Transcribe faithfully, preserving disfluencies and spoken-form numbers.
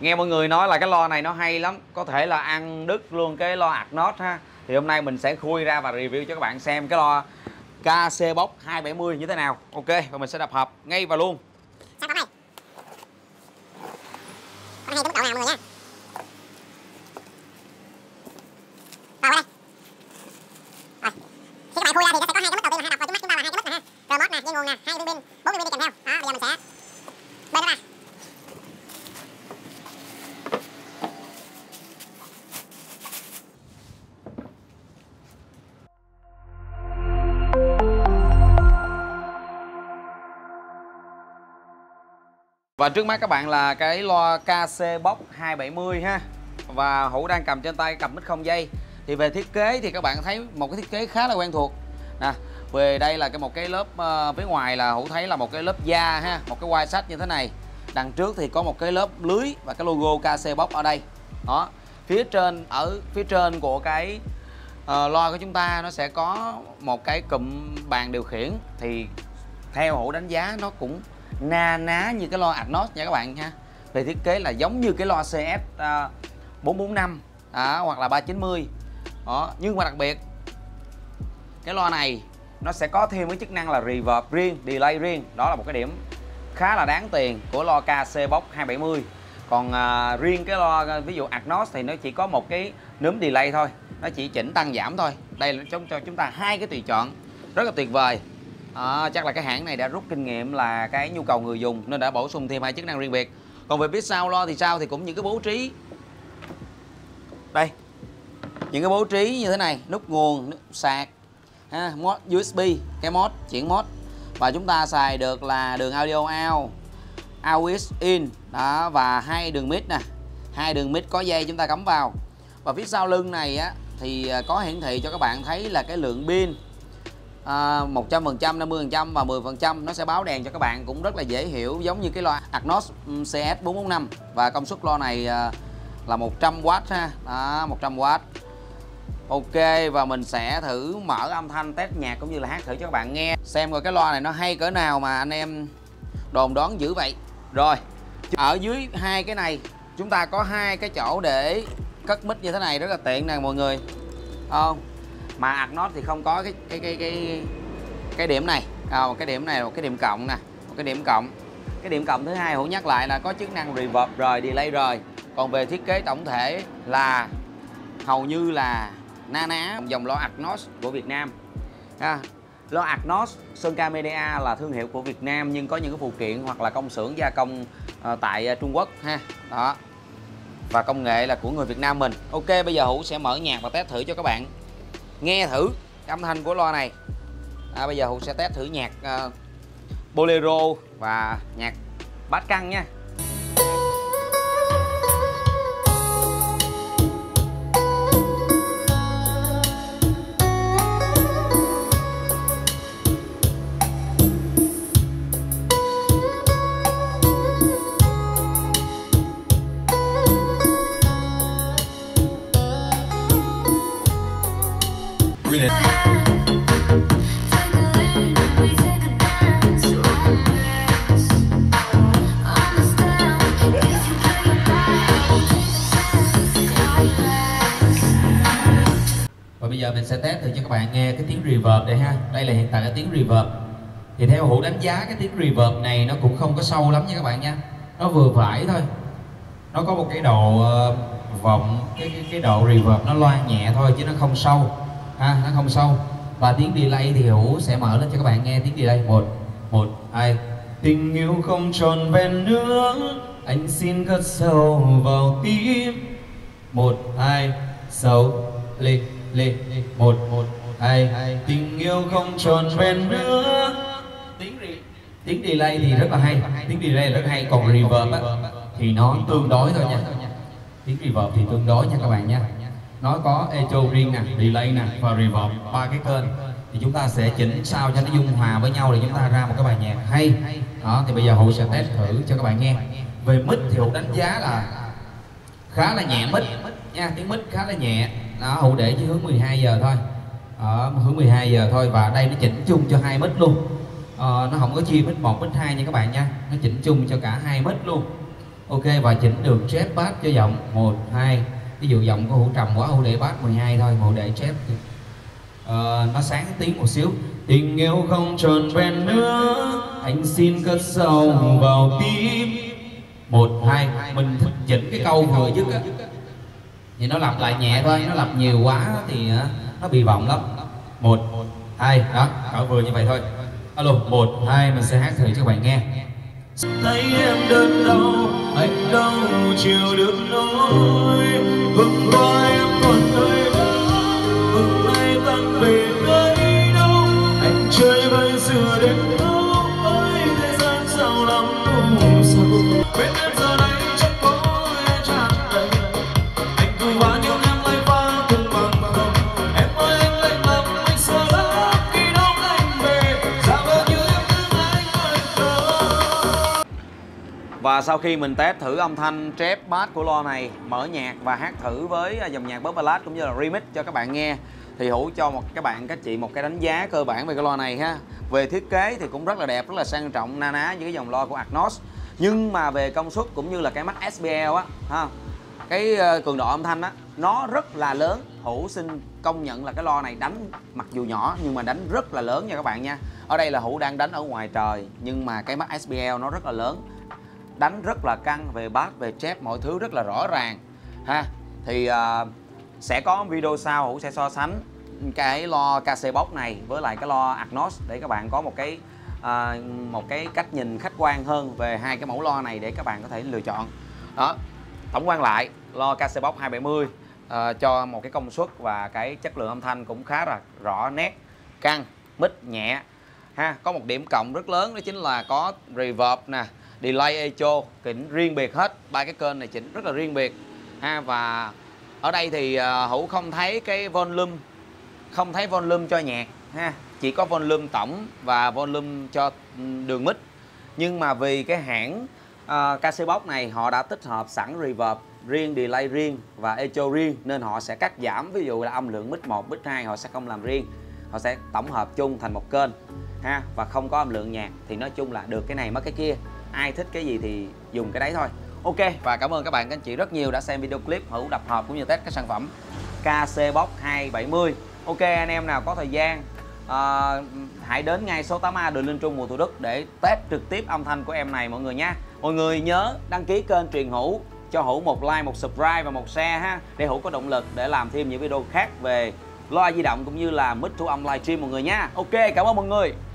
Nghe mọi người nói là cái loa này nó hay lắm, có thể là ăn đứt luôn cái loa Acnos ha. Thì hôm nay mình sẽ khui ra và review cho các bạn xem cái loa ca xê Box hai bảy mươi như thế nào. Ok, và mình sẽ đập hộp ngay vào luôn. Sao này? Con này cái mức độ nào mọi người nha. Vào đây. Rồi. Khi các bạn khui ra thì nó sẽ có hai cái mức đầu tiên là hai đập vào trước mắt chúng ta là hai cái mức nè ha. Rồi mốt nè, dây nguồn nè, hai viên pin, bốn viên pin đi kèm theo. Đó, bây giờ mình sẽ bên nó ra. Và trước mắt các bạn là cái loa ca xê Box hai bảy mươi ha. Và Hữu đang cầm trên tay cầm mic không dây. Thì về thiết kế thì các bạn thấy một cái thiết kế khá là quen thuộc nè. Về đây là cái một cái lớp uh, phía ngoài là Hữu thấy là một cái lớp da ha, một cái white sách như thế này. Đằng trước thì có một cái lớp lưới và cái logo ca xê Box ở đây. Đó, phía trên ở phía trên của cái uh, loa của chúng ta nó sẽ có một cái cụm bàn điều khiển, thì theo Hữu đánh giá nó cũng na ná như cái loa Acnos nha các bạn ha. Về thiết kế là giống như cái loa xê ét uh, bốn bốn năm à, hoặc là ba chín mươi. Đó, nhưng mà đặc biệt cái loa này nó sẽ có thêm cái chức năng là reverb riêng, delay riêng. Đó là một cái điểm khá là đáng tiền của loa ca xê Box hai bảy mươi. Còn uh, riêng cái loa ví dụ Acnos thì nó chỉ có một cái núm delay thôi, nó chỉ chỉnh tăng giảm thôi. Đây là cho, cho chúng ta hai cái tùy chọn rất là tuyệt vời. À, chắc là cái hãng này đã rút kinh nghiệm là cái nhu cầu người dùng nên đã bổ sung thêm hai chức năng riêng biệt. Còn về phía sau loa thì sao, thì cũng những cái bố trí đây, những cái bố trí như thế này, nút nguồn, nút sạc ha, mod u ét bê, cái mod chuyển mod, và chúng ta xài được là đường audio out, aux in đó, và hai đường mic nè, hai đường mic có dây chúng ta cắm vào. Và phía sau lưng này á thì có hiển thị cho các bạn thấy là cái lượng pin một trăm phần trăm, năm mươi phần trăm và mười phần trăm. Nó sẽ báo đèn cho các bạn cũng rất là dễ hiểu, giống như cái loa Acnos CS bốn bốn năm. Và công suất loa này là một trăm oát ha. Đó, một trăm oát. Ok, và mình sẽ thử mở âm thanh, test nhạc cũng như là hát thử cho các bạn nghe, xem coi cái loa này nó hay cỡ nào mà anh em đồn đoán dữ vậy. Rồi, ở dưới hai cái này chúng ta có hai cái chỗ để cất mic như thế này, rất là tiện nè mọi người. Không oh. Mà Acnos thì không có cái cái cái cái cái điểm này, à, cái điểm này là một cái điểm cộng nè, một cái điểm cộng. Cái điểm cộng thứ hai Hữu nhắc lại là có chức năng reverb rồi, delay rồi. Còn về thiết kế tổng thể là hầu như là na ná dòng loa Acnos của Việt Nam. À, loa Acnos Sơn Ka Media là thương hiệu của Việt Nam nhưng có những cái phụ kiện hoặc là công xưởng gia công uh, tại uh, Trung Quốc ha. Đó. Và công nghệ là của người Việt Nam mình. Ok, bây giờ Hữu sẽ mở nhạc và test thử cho các bạn nghe thử âm thanh của loa này. À, bây giờ Hữu sẽ test thử nhạc uh, bolero và nhạc bát căng nha. Và bây giờ mình sẽ test thử cho các bạn nghe cái tiếng reverb đây ha. Đây là hiện tại cái tiếng reverb. Thì theo Hữu đánh giá cái tiếng reverb này nó cũng không có sâu lắm nha các bạn nha. Nó vừa phải thôi. Nó có một cái độ vọng, cái cái, cái độ reverb nó loan nhẹ thôi chứ nó không sâu ha, nó không sâu. Và tiếng delay thì Hữu sẽ mở lên cho các bạn nghe tiếng delay. Một một hai Tình yêu không tròn vẹn nữa, anh xin cất sâu vào tim. Một hai Sâu lên lên lên. Một một hai Tình yêu không tròn vẹn nữa. Tiếng tiếng delay thì rất là hay, tiếng delay rất hay. Còn reverb á, thì nó tương đối thôi nha. Tiếng reverb thì tương đối nha các bạn nha. Nó có echo riêng nè, delay nè và reverb, ba cái kênh. Thì chúng ta sẽ chỉnh sao cho nó dung hòa với nhau để chúng ta ra một cái bài nhạc hay. Đó, thì bây giờ Hữu sẽ test thử cho các bạn nghe. Về mic thì Hữu đánh giá là khá là nhẹ mic nha, tiếng mic khá là nhẹ. Đó, Hữu để chỉ hướng mười hai giờ thôi. Ở hướng mười hai giờ thôi, và đây nó chỉnh chung cho hai mic luôn. Ờ, nó không có chia mic một mic hai nha các bạn nha. Nó chỉnh chung cho cả hai mic luôn. Ok, và chỉnh được chép bass cho giọng một, hai. Ví dụ giọng của Hữu trầm quá, Hữu để bass mười hai thôi, Hữu để chép à, nó sáng tiếng một xíu. Tình yêu không tròn vẹn nữa, anh xin cất sâu vào tim. Một, hai. Mình chỉnh cái câu vừa dứt á, thì nó lặp lại nhẹ thôi, nó lặp nhiều quá thì nó bị vọng lắm. Một, hai. Đó, cỡ vừa như vậy thôi. Alo, một, hai, mình sẽ hát thử cho các bạn nghe. Thấy em đơn đau, anh đâu chịu được nỗi. Vừng qua em còn nơi đó, vừng nay tăng về nơi đâu. Anh chơi với xưa đến đâu, ơi thế gian sao lắm u sầu. Bên em giờ đây chắc có em tràn đầy. Anh cứ hóa những em lấy pha từng bằng bằng. Em ơi anh lạnh lắm, anh sợ lắm khi đâu anh về. Sao bao nhiêu em cứ mãi mãi chờ. Và sau khi mình test thử âm thanh trép bass của lo này, mở nhạc và hát thử với dòng nhạc pop ballad cũng như là remix cho các bạn nghe, thì Hữu cho một các bạn các chị một cái đánh giá cơ bản về cái lo này ha. Về thiết kế thì cũng rất là đẹp, rất là sang trọng, na ná những cái dòng lo của Acnos. Nhưng mà về công suất cũng như là cái mắt ét pê lờ á ha, cái cường độ âm thanh á, nó rất là lớn. Hữu xin công nhận là cái lo này đánh mặc dù nhỏ nhưng mà đánh rất là lớn nha các bạn nha. Ở đây là Hữu đang đánh ở ngoài trời nhưng mà cái mắt ét pê lờ nó rất là lớn, đánh rất là căng, về bass, về chép, mọi thứ rất là rõ ràng ha. Thì uh, sẽ có video sau Hữu sẽ so sánh cái lo ca xê Box này với lại cái lo Acnos để các bạn có một cái uh, một cái cách nhìn khách quan hơn về hai cái mẫu lo này để các bạn có thể lựa chọn. Đó, tổng quan lại lo ca xê Box hai bảy mươi uh, cho một cái công suất và cái chất lượng âm thanh cũng khá là rõ nét, căng, mít nhẹ ha. Có một điểm cộng rất lớn đó chính là có reverb nè, delay echo, chỉnh riêng biệt hết. Ba cái kênh này chỉnh rất là riêng biệt ha. Và ở đây thì uh, Hữu không thấy cái volume, không thấy volume cho nhạc ha, chỉ có volume tổng và volume cho đường mic. Nhưng mà vì cái hãng uh, ca xê Box này họ đã tích hợp sẵn reverb riêng, delay riêng và echo riêng, nên họ sẽ cắt giảm, ví dụ là âm lượng mic một, mic hai họ sẽ không làm riêng, họ sẽ tổng hợp chung thành một kênh ha, và không có âm lượng nhạc. Thì nói chung là được cái này mất cái kia, ai thích cái gì thì dùng cái đấy thôi. Ok, và cảm ơn các bạn các anh chị rất nhiều đã xem video clip Hữu đập hộp cũng như test các sản phẩm ca xê Box hai bảy mươi. Ok, anh em nào có thời gian à, hãy đến ngay số tám A đường Linh Trung, mùa Thủ Đức để test trực tiếp âm thanh của em này mọi người nha. Mọi người nhớ đăng ký kênh Truyền Hữu, cho Hữu một like, một subscribe và một share ha, để Hữu có động lực để làm thêm những video khác về loa di động cũng như là mic thu âm livestream mọi người nha. Ok, cảm ơn mọi người.